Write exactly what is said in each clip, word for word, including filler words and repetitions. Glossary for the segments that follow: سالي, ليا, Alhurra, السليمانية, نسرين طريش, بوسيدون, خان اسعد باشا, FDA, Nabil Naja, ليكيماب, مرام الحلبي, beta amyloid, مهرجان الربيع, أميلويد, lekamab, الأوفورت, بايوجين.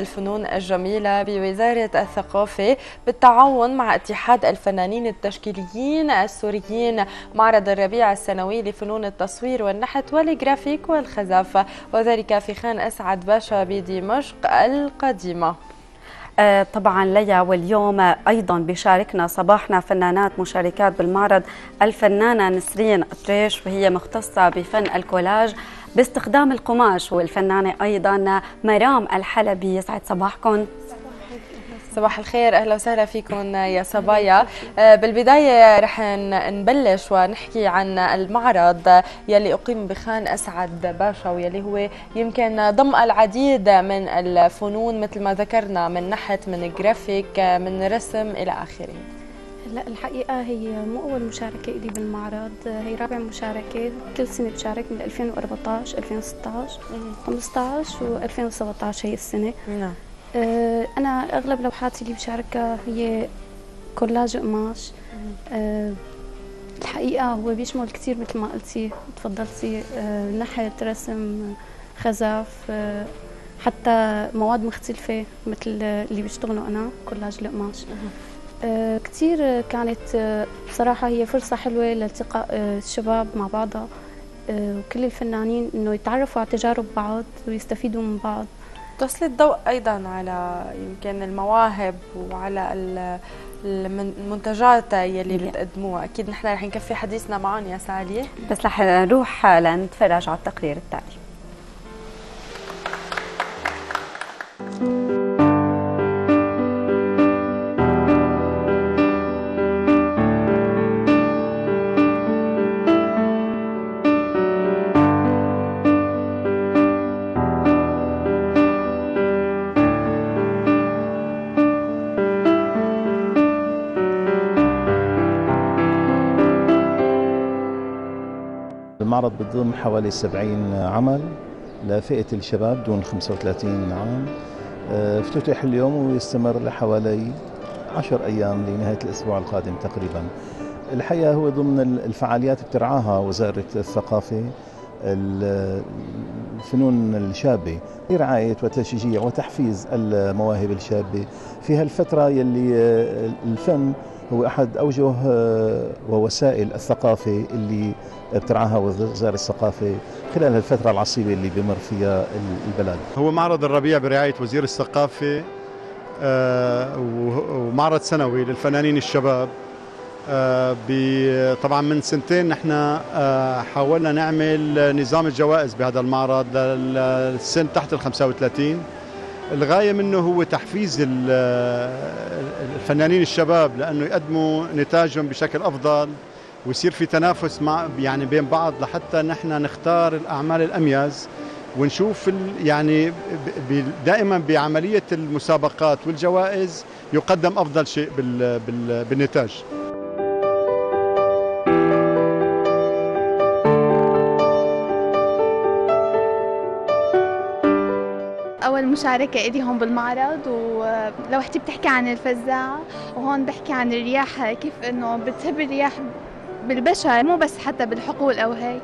الفنون الجميلة بوزارة الثقافة بالتعاون مع اتحاد الفنانين التشكيليين السوريين معرض الربيع السنوي لفنون التصوير والنحت والجرافيك والخزافة، وذلك في خان اسعد باشا بدمشق القديمة. طبعا ليا، واليوم ايضا بيشاركنا صباحنا فنانات مشاركات بالمعرض الفنانه نسرين طريش، وهي مختصه بفن الكولاج باستخدام القماش، والفنانه ايضا مرام الحلبي. يسعد صباحكم. صباح الخير، اهلا وسهلا فيكم يا صبايا. بالبدايه رح نبلش ونحكي عن المعرض يلي اقيم بخان اسعد باشا، ويلي هو يمكن ضم العديد من الفنون مثل ما ذكرنا، من نحت، من جرافيك، من رسم الى اخره. لا، الحقيقه هي مو اول مشاركه لي بالمعرض، هي رابع مشاركه. كل سنه بشارك، من ألفين وأربعطعش ألفين وستطعش خمسطعش وألفين وسبعطعش هي السنه. نعم، أنا أغلب لوحاتي اللي بشاركها هي كولاج قماش. أه الحقيقة هو بيشمل كثير مثل ما قلتي تفضلتي، أه نحت، رسم، خزف، أه حتى مواد مختلفة مثل اللي بشتغله أنا كولاج القماش. أه كثير كانت بصراحة هي فرصة حلوة لالتقاء الشباب مع بعضها، أه وكل الفنانين إنه يتعرفوا على تجارب بعض ويستفيدوا من بعض. تسلط الضوء أيضا على يمكن المواهب وعلى المنتجات يلي بتقدموها. أكيد نحن رح نكفي حديثنا معهم يا سالية، بس رح نروح لنتفرج على التقرير التالي. المعرض بضم حوالي سبعين عمل لفئة الشباب دون خمسة وثلاثين عام. افتتح اليوم ويستمر لحوالي عشر أيام لنهاية الأسبوع القادم تقريبا. الحقيقة هو ضمن الفعاليات بترعاها وزارة الثقافة الفنون الشابة لرعاية وتشجيع وتحفيز المواهب الشابة في هالفترة يلي الفن هو أحد أوجه ووسائل الثقافة اللي بترعاها وزارة الثقافة خلال الفترة العصيبة اللي بمر فيها البلد. هو معرض الربيع برعاية وزير الثقافة، ومعرض سنوي للفنانين الشباب. طبعا من سنتين نحن حاولنا نعمل نظام الجوائز بهذا المعرض للسن تحت ال خمسة وثلاثين. الغاية منه هو تحفيز الفنانين الشباب لأنه يقدموا نتاجهم بشكل أفضل، ويصير في تنافس مع يعني بين بعض لحتى نحن نختار الأعمال الأميز، ونشوف يعني دائما بعملية المسابقات والجوائز يقدم أفضل شيء بالنتاج. أول مشاركة إلي هون بالمعرض، ولوحتي بتحكي عن الفزاعة، وهون بحكي عن الرياح، كيف إنه بتهب الرياح بالبشر مو بس حتى بالحقول أو هي.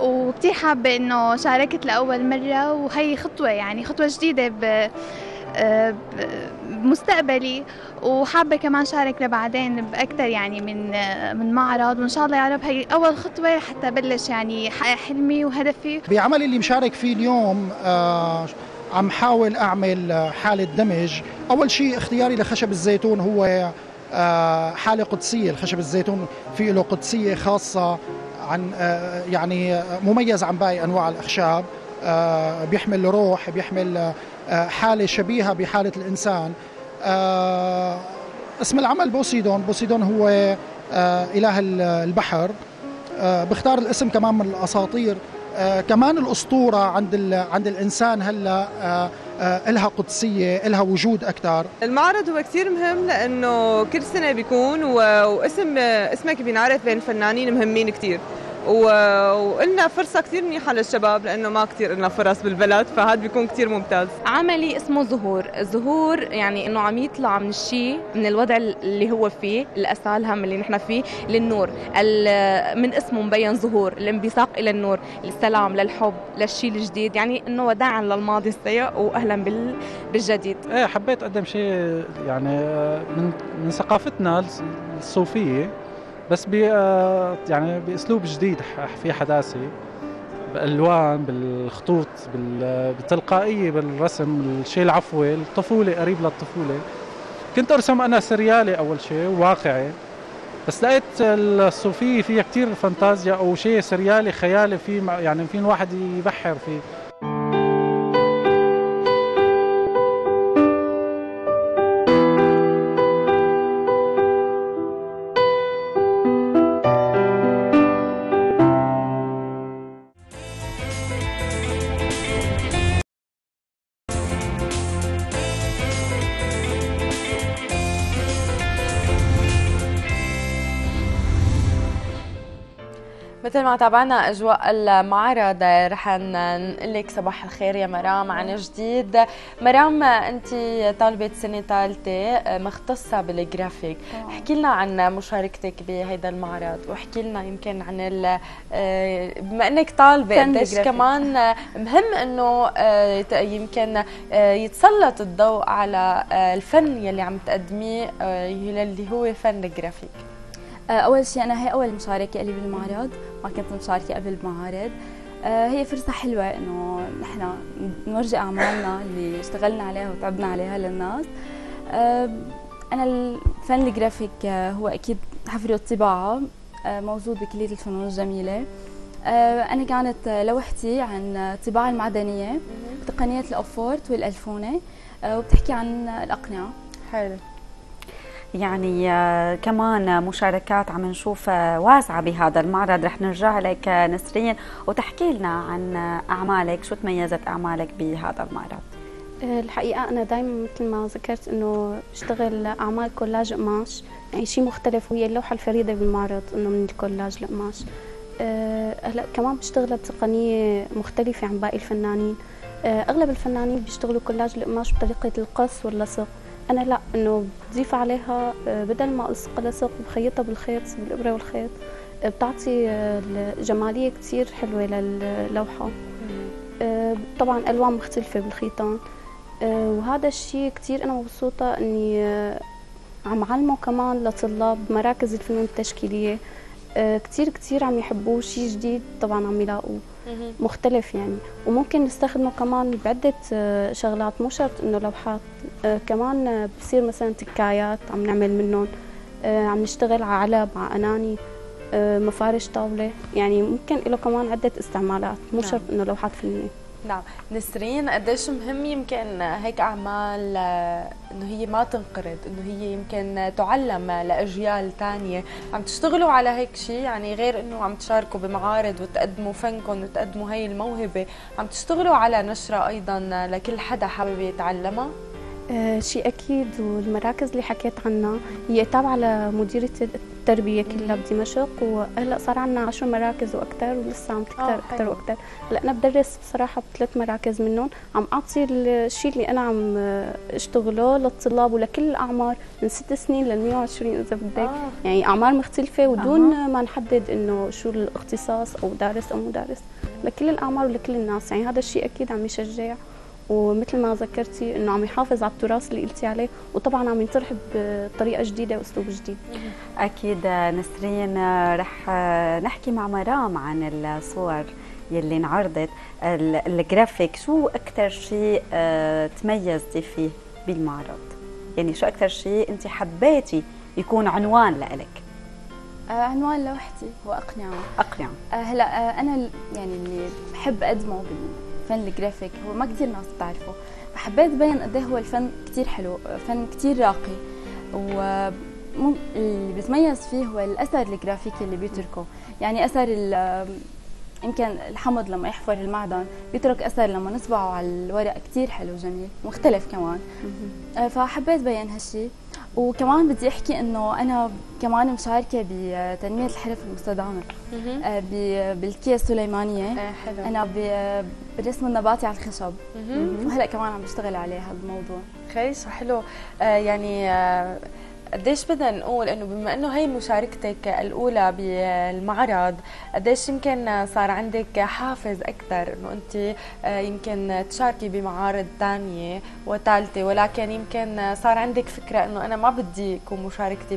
وكتير حابة إنه شاركت لأول مرة، وهي خطوة يعني خطوة جديدة بمستقبلي، وحابة كمان شارك لبعدين بأكثر يعني من من معرض، وإن شاء الله يا رب هي أول خطوة حتى بلش يعني حقق حلمي وهدفي. بعملي اللي مشارك فيه اليوم آه عم حاول أعمل حالة دمج. أول شيء اختياري لخشب الزيتون هو حالة قدسية، الخشب الزيتون فيه له قدسية خاصة عن يعني مميز عن باقي أنواع الأخشاب، بيحمل روح، بيحمل حالة شبيهة بحالة الإنسان. اسم العمل بوسيدون، بوسيدون هو إله البحر. بختار الاسم كمان من الأساطير، آه كمان الأسطورة عند عند الإنسان هلا آه آه إلها قدسية، إلها وجود أكثر. المعرض هو كثير مهم لأنه كل سنة بيكون، واسم اسمك بينعرف بين فنانين مهمين كثير، وإلنا فرصة كثير منيحة للشباب لأنه ما كثير إلنا فرص بالبلد، فهذا بيكون كثير ممتاز. عملي اسمه ظهور، ظهور يعني إنه عم يطلع من الشيء، من الوضع اللي هو فيه، الأسى الهم اللي نحن فيه، للنور. من اسمه مبين ظهور، الانبثاق إلى النور، للسلام، للحب، للشيء الجديد، يعني إنه وداعا للماضي السيء وأهلا بالجديد. إيه حبيت أقدم شيء يعني من من ثقافتنا الصوفية، بس ب يعني باسلوب جديد في حداثي، بالالوان، بالخطوط، بالتلقائيه، بالرسم، الشيء العفوي، الطفوله، قريب للطفوله. كنت ارسم انا سريالي اول شيء وواقعي، بس لقيت الصوفيه فيها كثير فانتازيا او شيء سريالي خيالي، في يعني في الواحد يبحر فيه. مثل ما تابعنا أجواء المعرض رح نقول لك صباح الخير يا مرام عن جديد. مرام أنت طالبة سنة ثالثة مختصة بالجرافيك، احكي لنا عن مشاركتك بهذا المعرض، واحكي لنا يمكن عن بما أنك طالبة قديش كمان مهم أنه يمكن يتسلط الضوء على الفن يلي عم تقدميه اللي هو فن الجرافيك. أول شيء أنا هي أول مشاركة لي بالمعرض، ما كنت مشاركة قبل المعارض. هي فرصة حلوة إنه نحن نورجي أعمالنا اللي اشتغلنا عليها وتعبنا عليها للناس. أنا الفن الجرافيك هو أكيد حفري والطباعة، موجود بكلية الفنون الجميلة. أنا كانت لوحتي عن الطباعة المعدنية بتقنية الأوفورت والألفونة، وبتحكي عن الأقنعة. حلو، يعني كمان مشاركات عم نشوف واسعة بهذا المعرض. رح نرجع لك نسرين وتحكي لنا عن أعمالك، شو تميزت أعمالك بهذا المعرض؟ الحقيقة أنا دايما مثل ما ذكرت إنه بشتغل أعمال كولاج قماش، يعني شيء مختلف، وهي اللوحة الفريدة بالمعرض إنه من الكولاج القماش. هلا كمان بشتغلها بتقنية مختلفة عن باقي الفنانين. أغلب الفنانين بيشتغلوا كولاج القماش بطريقة القص واللصق، أنا لا، إنه بضيف عليها بدل ما ألصق لصق بخيطها بالخيط بالإبرة والخيط، بتعطي الجمالية كتير حلوة للوحة. طبعاً ألوان مختلفة بالخيطان، وهذا الشيء كتير أنا مبسوطة إني عم علمه كمان لطلاب مراكز الفنون التشكيلية، كتير كتير عم يحبوه، شيء جديد طبعاً عم يلاقوه مختلف يعني، وممكن نستخدمه كمان بعدة شغلات، مو شرط انه لوحات، كمان بصير مثلا تكايات عم نعمل منهم، عم نشتغل على علب، على اناني، مفارش طاوله، يعني ممكن له كمان عدة استعمالات، مو شرط انه لوحات فنية. نعم نسرين، قديش مهم يمكن هيك اعمال انه هي ما تنقرض، انه هي يمكن تعلم لاجيال ثانيه، عم تشتغلوا على هيك شيء، يعني غير انه عم تشاركوا بمعارض وتقدموا فنكم وتقدموا هي الموهبه، عم تشتغلوا على نشره ايضا لكل حدا حابب يتعلمها؟ أه شيء اكيد، والمراكز اللي حكيت عنها هي تابعه لمديريه التربيه كلها بدمشق، وهلا صار عندنا عشر مراكز واكثر، ولسه عم تكثر اكثر واكثر. هلا انا بدرس بصراحه بثلاث مراكز منهم، عم اعطي الشيء اللي انا عم اشتغله للطلاب ولكل الاعمار، من ست سنين لل مئة وعشرين اذا بدك. آه. يعني اعمار مختلفه ودون آه. ما نحدد انه شو الاختصاص او دارس او مدارس، لكل الاعمار ولكل الناس، يعني هذا الشيء اكيد عم يشجع، ومثل ما ذكرتي انه عم يحافظ على التراث اللي قلتي عليه، وطبعا عم ينطرح بطريقه جديده واسلوب جديد. اكيد نسرين، رح نحكي مع مرام عن الصور يلي انعرضت، الجرافيك، شو اكثر شيء تميزتي فيه بالمعرض؟ يعني شو اكثر شيء انت حبيتي يكون عنوان لإلك؟ عنوان لوحتي هو أقنعة. أقنعة. هلا انا يعني اللي بحب اقدمه بال فن الجرافيك هو ما كثير ناس بتعرفه، فحبيت بين قد ايه هو الفن كثير حلو، فن كثير راقي، واللي بتميز فيه هو الاثر الجرافيكي اللي بيتركه، يعني اثر يمكن الحمض لما يحفر المعدن بيترك اثر لما نصبعه على الورق كثير حلو جميل مختلف كمان، فحبيت بين هالشيء. وكمان بدي احكي انه انا كمان مشاركه بتنميه الحرف المستدامه بالكيا السليمانيه. حلو. انا بالرسم النباتي على الخشب، وهلا كمان عم بشتغل عليه هذا الموضوع. كويس وحلو. آه يعني آه قديش بدنا نقول انه بما انه هي مشاركتك الاولى بالمعرض، قديش يمكن صار عندك حافز اكثر انه انت يمكن تشاركي بمعارض ثانيه وثالثه، ولكن يمكن صار عندك فكره انه انا ما بدي يكون مشاركتي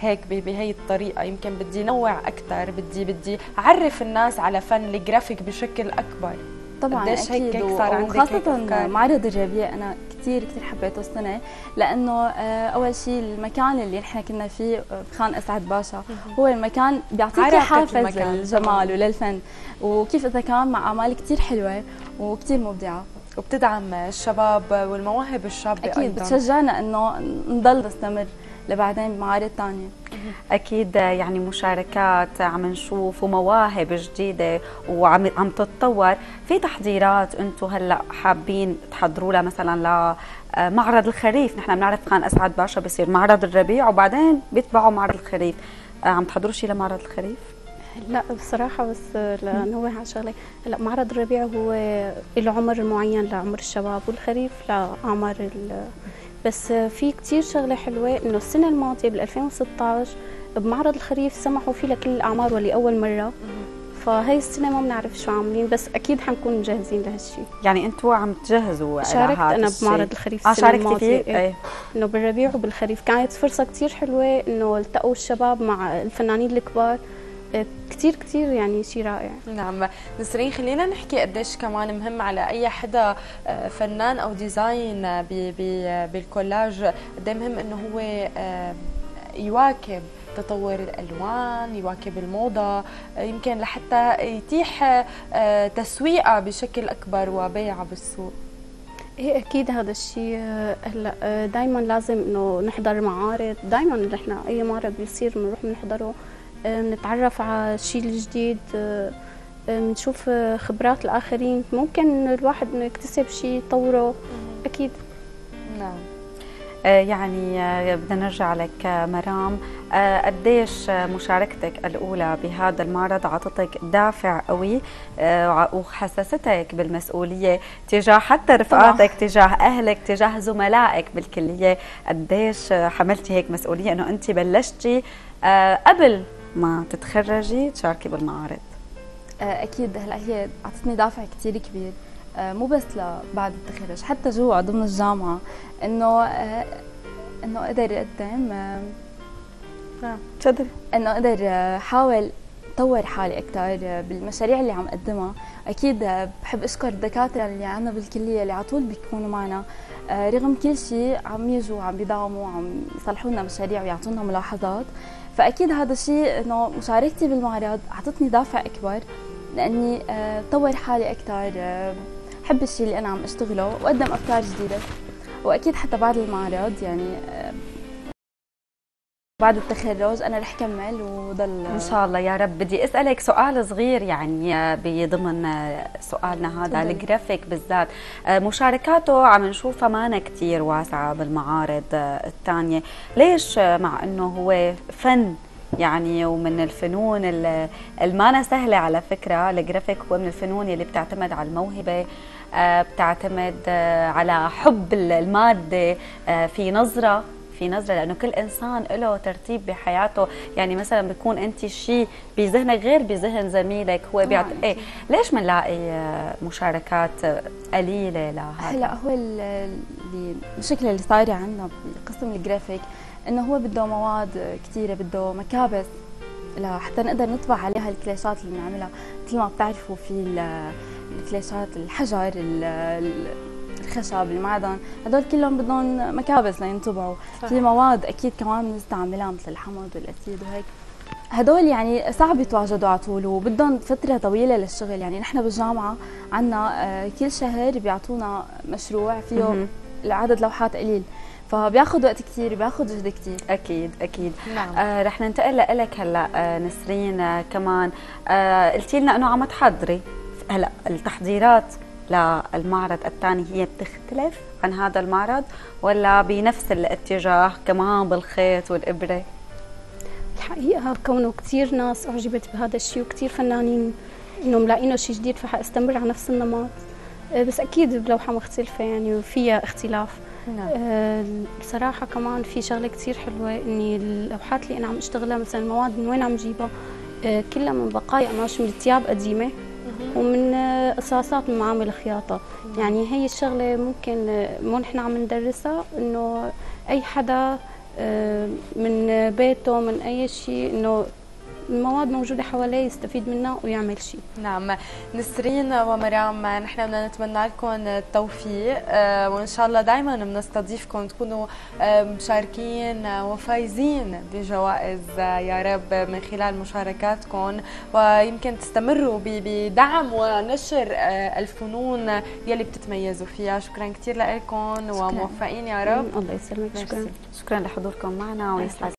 بهيك بهي الطريقه، يمكن بدي نوع اكثر، بدي بدي اعرف الناس على فن الجرافيك بشكل اكبر. طبعا قديش هيك هيك صار عندك، وخاصة معرض الربيع انا كثير كثير حبيته السنه، لانه اول شيء المكان اللي نحن كنا فيه بخان اسعد باشا هو المكان بيعطيك حافز للجمال وللفن، وكيف اذا كان مع اعمال كثير حلوه وكثير مبدعه، وبتدعم الشباب والمواهب الشابه ايضا. اكيد بتشجعنا انه نضل نستمر لبعدين بمعارض ثانيه. اكيد يعني مشاركات عم نشوف ومواهب جديده وعم عم تتطور. في تحضيرات انتم هلا حابين تحضروا لها مثلا لمعرض الخريف؟ نحن بنعرف خان اسعد باشا بصير معرض الربيع وبعدين بيتبعوا معرض الخريف، عم تحضروا شيء لمعرض الخريف؟ لا بصراحه، بس لانه على شغله هلا معرض الربيع هو له عمر معين لعمر الشباب، والخريف لاعمار ال بس في كثير شغله حلوه انه السنه الماضيه بال ألفين وستطعش بمعرض الخريف سمحوا فيه لكل الاعمار ولاول مره، فهي السنه ما بنعرف شو عاملين، بس اكيد حنكون مجهزين لهالشيء. يعني انتوا عم تجهزوا؟ شاركت انا بمعرض الخريف السنه آه الماضيه فيه؟ ايه, إيه؟ انه بالربيع وبالخريف كانت فرصه كثير حلوه انه التقوا الشباب مع الفنانين الكبار، كثير كثير يعني شيء رائع. نعم نسرين، خلينا نحكي قديش كمان مهم على اي حدا فنان او ديزاين بالكولاج، قد ايه مهم انه هو يواكب تطور الالوان، يواكب الموضه، يمكن لحتى يتيح تسويقها بشكل اكبر وبيعها بالسوق. ايه اكيد هذا الشيء. هلا دائما لازم انه نحضر معارض، دائما نحن اي معرض بيصير بنروح بنحضره، بنتعرف على الشيء الجديد، بنشوف خبرات الآخرين، ممكن الواحد انه يكتسب شيء يطوره. أكيد. نعم. يعني بدنا نرجع لك مرام، قديش مشاركتك الأولى بهذا المعرض عطتك دافع قوي وحسستك بالمسؤولية تجاه حتى رفقاتك، تجاه أهلك، تجاه زملائك بالكلية؟ قديش حملتي هيك مسؤولية أنه أنت بلشتي قبل ما تتخرجي تشاركي بالمعارض؟ أكيد هلا هي عطتني دافع كثير كبير، مو بس لبعد التخرج، حتى جوا ضمن الجامعة، إنه إنه أقدر أقدم تفضلي إنه أقدر أحاول أطور حالي أكثر بالمشاريع اللي عم أقدمها. أكيد بحب أشكر الدكاترة اللي عنا بالكلية اللي على طول بيكونوا معنا، رغم كل شيء عم يجوا عم بيدعموا عم يصلحوا لنا مشاريع ويعطونا ملاحظات، فأكيد هذا الشيء إنه مشاركتي بالمعرض عطتني دافع أكبر لأني طور حالي أكثر، بحب الشيء اللي أنا عم أشتغله وأقدم أفكار جديدة. وأكيد حتى بعد المعرض يعني بعد التخرج أنا رح كمل وضل إن شاء الله يا رب. بدي أسألك سؤال صغير يعني بضمن سؤالنا هذا الجرافيك بالذات، مشاركاته عم نشوفها مانا كتير واسعة بالمعارض الثانية، ليش؟ مع أنه هو فن يعني ومن الفنون المانا سهلة على فكرة، الجرافيك هو من الفنون اللي بتعتمد على الموهبة، بتعتمد على حب المادة، في نظرة في نظرة لأنه كل إنسان له ترتيب بحياته، يعني مثلا بيكون أنت شيء بذهنك غير بذهن زميلك هو بيعت... إيه ليش بنلاقي مشاركات قليلة لهذا؟ هلا هو المشكلة اللي صايرة عندنا بقسم الجرافيك إنه هو بده مواد كثيرة، بده مكابس لحتى نقدر نطبع عليها الكلاشات اللي بنعملها، مثل ما بتعرفوا في الكلاشات الحجر الخشب المعدن هدول كلهم بدهم مكابس لينطبعوا. في مواد اكيد كمان بنستعملها مثل الحمض والاسيد وهيك، هدول يعني صعب يتواجدوا على طول وبدهم فتره طويله للشغل. يعني نحن بالجامعه عندنا كل شهر بيعطونا مشروع فيه عدد لوحات قليل، فبياخذ وقت كثير، بياخذ جهد كثير. اكيد اكيد. نعم. آه رح ننتقل لك هلا آه نسرين، آه كمان آه قلتي لنا انه عم تحضري، هلا التحضيرات للمعرض الثاني هي بتختلف عن هذا المعرض ولا بنفس الاتجاه كمان بالخيط والإبرة؟ الحقيقة كونه كثير ناس أعجبت بهذا الشيء وكثير فنانين إنه ملاقينه شيء جديد فحأستمر على نفس النمط، بس أكيد بلوحة مختلفة يعني وفيها اختلاف. نعم. بصراحة كمان في شغلة كثير حلوة إني اللوحات اللي أنا عم أشتغلها مثلا المواد من وين عم جيبها؟ كلها من بقايا أنواش من الثياب قديمة ومن قصاصات من معامل خياطة، يعني هي الشغلة ممكن مو نحن عم ندرسها إنه أي حدا من بيته من أي شيء إنه المواد موجودة حواليه يستفيد منها ويعمل شيء. نعم. نسرين ومرام، نحن بدنا نتمنى لكم التوفيق وإن شاء الله دائما بنستضيفكم تكونوا مشاركين وفايزين بجوائز يا رب من خلال مشاركاتكم، ويمكن تستمروا بدعم ونشر الفنون يلي بتتميزوا فيها. شكرا كثير لكم وموفقين يا رب. الله يسلمك. شكرا شكرا لحضوركم معنا ويسعدك.